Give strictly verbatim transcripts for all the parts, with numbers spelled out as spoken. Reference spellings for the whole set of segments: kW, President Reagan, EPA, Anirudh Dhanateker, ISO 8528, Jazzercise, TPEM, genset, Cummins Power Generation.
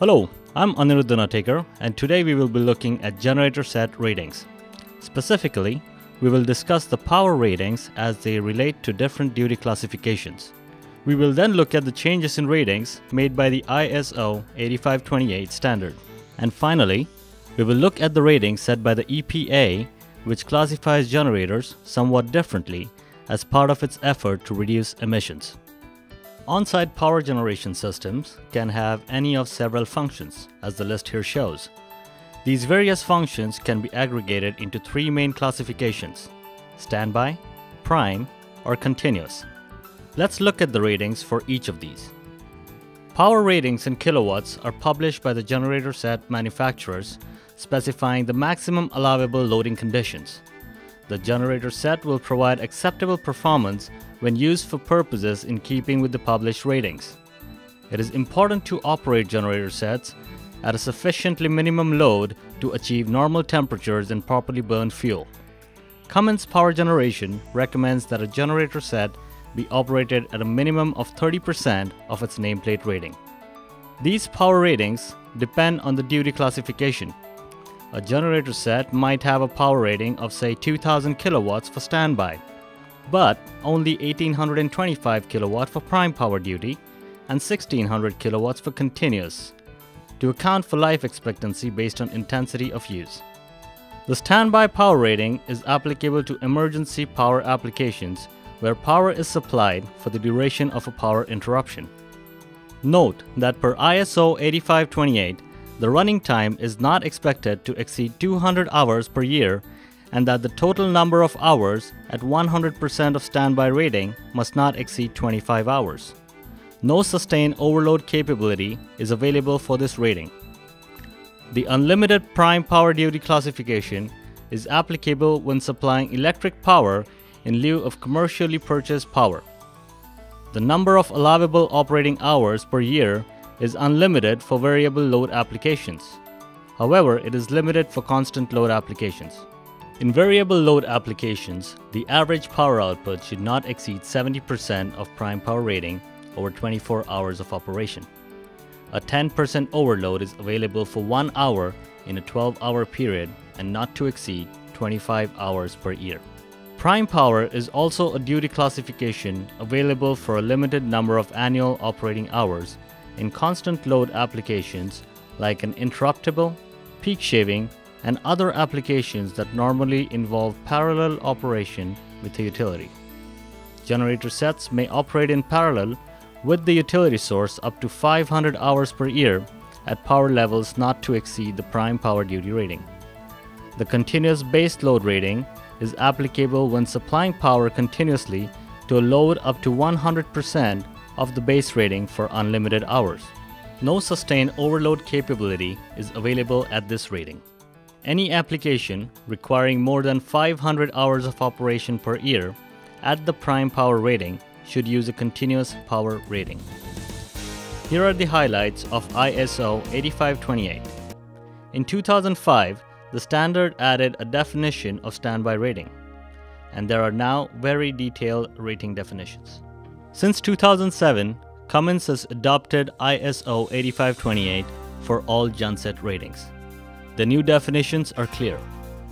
Hello, I'm Anirudh Dhanateker, and today we will be looking at generator set ratings. Specifically, we will discuss the power ratings as they relate to different duty classifications. We will then look at the changes in ratings made by the I S O eighty-five twenty-eight standard. And finally, we will look at the ratings set by the E P A, which classifies generators somewhat differently as part of its effort to reduce emissions. On-site power generation systems can have any of several functions, as the list here shows. These various functions can be aggregated into three main classifications: standby, prime, or continuous. Let's look at the ratings for each of these. Power ratings in kilowatts are published by the generator set manufacturers, specifying the maximum allowable loading conditions. The generator set will provide acceptable performance when used for purposes in keeping with the published ratings. It is important to operate generator sets at a sufficiently minimum load to achieve normal temperatures and properly burn fuel. Cummins Power Generation recommends that a generator set be operated at a minimum of thirty percent of its nameplate rating. These power ratings depend on the duty classification. A generator set might have a power rating of, say, two thousand kilowatts for standby, but only one thousand eight hundred twenty-five kilowatt for prime power duty and one thousand six hundred kilowatts for continuous, to account for life expectancy based on intensity of use. The standby power rating is applicable to emergency power applications where power is supplied for the duration of a power interruption. Note that per I S O eighty-five twenty-eight, the running time is not expected to exceed two hundred hours per year, and that the total number of hours at one hundred percent of standby rating must not exceed twenty-five hours. No sustained overload capability is available for this rating. The unlimited prime power duty classification is applicable when supplying electric power in lieu of commercially purchased power. The number of allowable operating hours per year is unlimited for variable load applications. However, it is limited for constant load applications. In variable load applications, the average power output should not exceed seventy percent of prime power rating over twenty-four hours of operation. A ten percent overload is available for one hour in a twelve hour period and not to exceed twenty-five hours per year. Prime power is also a duty classification available for a limited number of annual operating hours in constant load applications like an interruptible, peak shaving, and other applications that normally involve parallel operation with the utility. Generator sets may operate in parallel with the utility source up to five hundred hours per year at power levels not to exceed the prime power duty rating. The continuous base load rating is applicable when supplying power continuously to a load up to one hundred percent of the base rating for unlimited hours. No sustained overload capability is available at this rating. Any application requiring more than five hundred hours of operation per year at the prime power rating should use a continuous power rating. Here are the highlights of I S O eighty-five twenty-eight. In two thousand five, the standard added a definition of standby rating, and there are now very detailed rating definitions. Since two thousand seven, Cummins has adopted I S O eighty-five twenty-eight for all genset ratings. The new definitions are clear.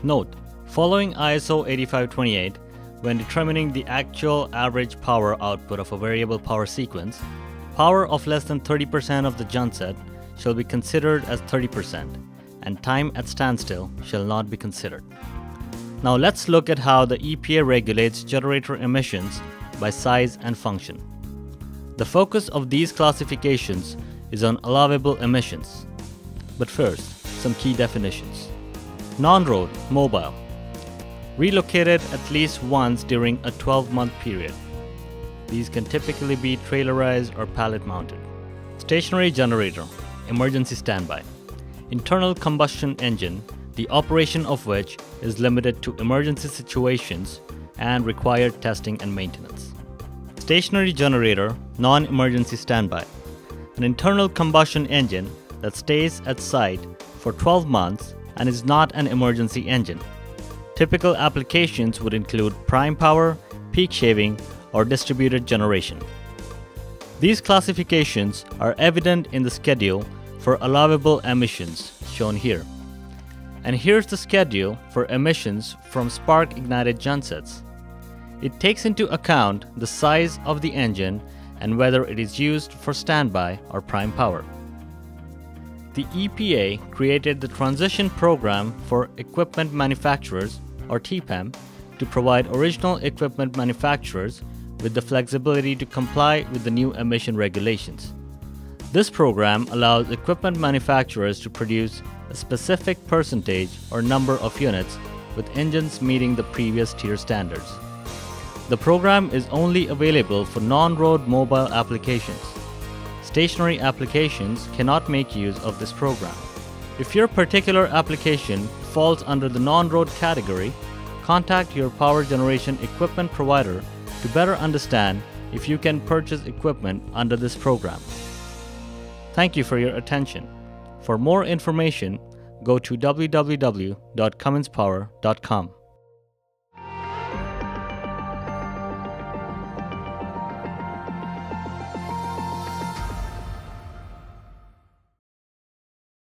Note, following I S O eighty-five twenty-eight, when determining the actual average power output of a variable power sequence, power of less than thirty percent of the genset shall be considered as thirty percent, and time at standstill shall not be considered. Now let's look at how the E P A regulates generator emissions by size and function. The focus of these classifications is on allowable emissions. But first, some key definitions. Non-road mobile: relocated at least once during a twelve month period. These can typically be trailerized or pallet mounted. Stationary generator, emergency standby: internal combustion engine, the operation of which is limited to emergency situations and required testing and maintenance. Stationary generator, non-emergency standby: an internal combustion engine that stays at site for twelve months and is not an emergency engine. Typical applications would include prime power, peak shaving, or distributed generation. These classifications are evident in the schedule for allowable emissions, shown here. And here's the schedule for emissions from spark-ignited gensets. It takes into account the size of the engine and whether it is used for standby or prime power. The E P A created the Transition Program for Equipment Manufacturers, or T P E M, to provide original equipment manufacturers with the flexibility to comply with the new emission regulations. This program allows equipment manufacturers to produce a specific percentage or number of units with engines meeting the previous tier standards. The program is only available for non-road mobile applications. Stationary applications cannot make use of this program. If your particular application falls under the non-road category, contact your power generation equipment provider to better understand if you can purchase equipment under this program. Thank you for your attention. For more information, go to w w w dot cummins power dot com.